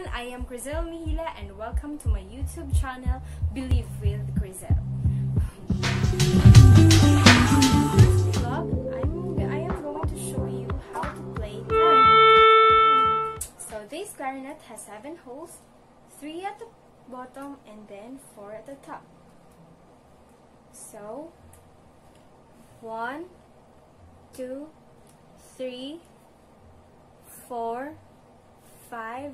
everyone, I am Chrizl Mihila and welcome to my YouTube channel, Believe with Chrizl. I am going to show you how to play clarinet. So this clarinet has 7 holes, 3 at the bottom and then 4 at the top. So 1, 2, 3, 4, 5,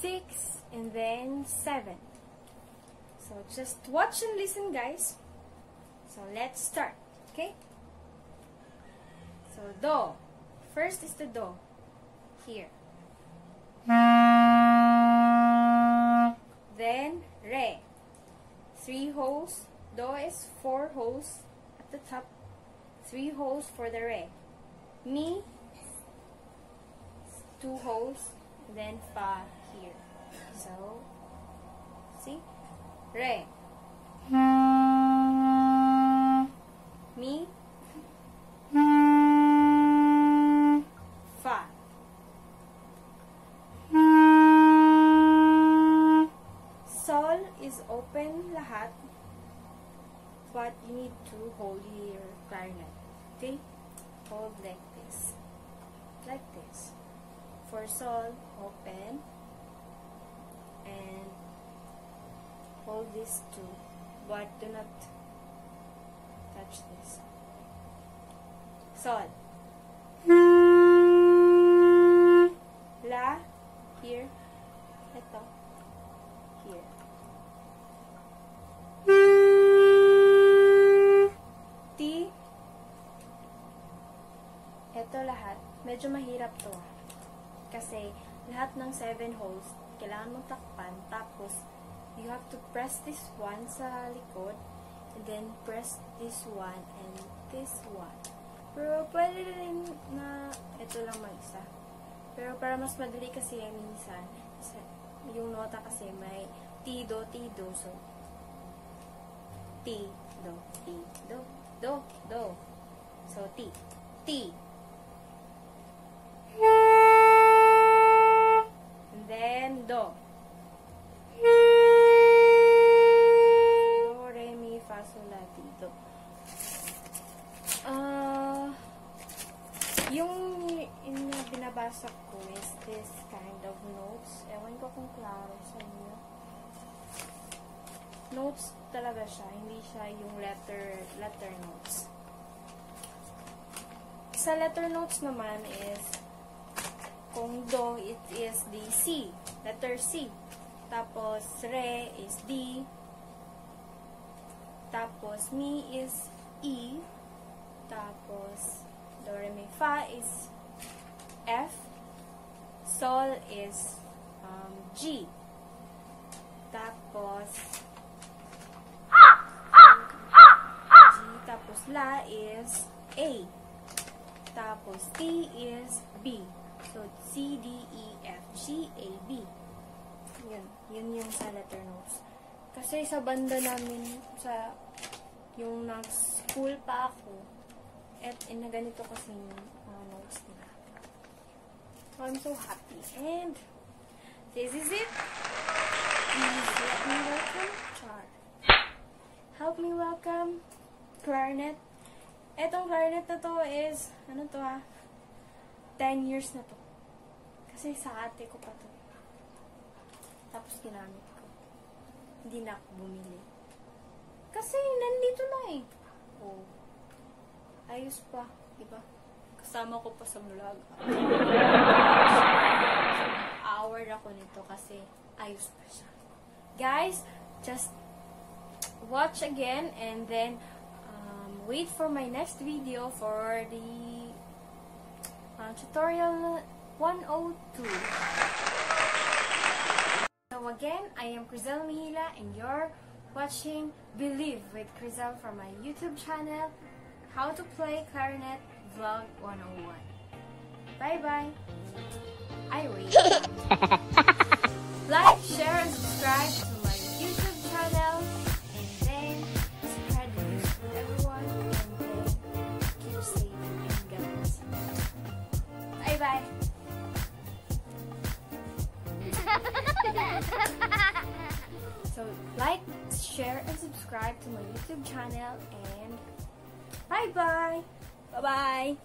6 and then 7. So just watch and listen, guys. So let's start, okay? So do. First is the do. Here. Then re. 3 holes. Do is 4 holes at the top. 3 holes for the re. Mi, 2 holes, then fa here. So see, re, mi, fa, sol is open lahat, but you need to hold your clarinet, okay? Hold like this, like this. For sol, open and hold these 2, but do not touch this. Sol, la, here, ito, here, ti, ito lahat, medyo mahirap to kasi lahat ng 7 holes kailangan mong takpan, tapos you have to press this one sa likod and then press this one and this one, pero pwede rin na ito lang mag-isa, pero para mas madali kasi yung minsan yung nota kasi may tido, tido, so ti, do, ti, do, do, do, so ti, ti. Then do, re, mi, fa, sol, la, ti, do. Yung binabasa ko is this kind of notes. Ewan ko kung klaro sa inyo. Notes talaga siya, hindi siya yung letter notes. Sa letter notes naman is kung do, it is the C, letter C. Tapos re is D. Tapos mi is E. Tapos do, re, mi, fa is F. Sol is G. Tapos G. Tapos la is A. Tapos T is B. So, C, D, E, F, G, A, B. Yun yung sa letter notes. Kasi sa banda namin, sa yung nag-school pa ako, at ganito kasi yung notes nila. So, I'm so happy. And, this is it. Please let me welcome Char. Help me welcome clarinet. Etong clarinet na to is, ano to ha? 10 years na to. Kasi sa ate ko pa to. Tapos ginamit ko. Hindi na ako bumili. Kasi nandito na eh. Oh. Ayos pa. Diba? Kasama ko pa sa vlog. Award ako nito kasi ayos pa siya. Guys, just watch again and then wait for my next video for the tutorial 102. So again, I am Chrizl Mihila and you're watching Believe with Chrizl from my YouTube channel, How to Play Clarinet Vlog 101. Bye bye. I wait. Like, share and subscribe to my YouTube channel and then spread the news to everyone and then keep safe and God bless you. Bye. So like, share, and subscribe to my YouTube channel, and bye-bye. Bye-bye.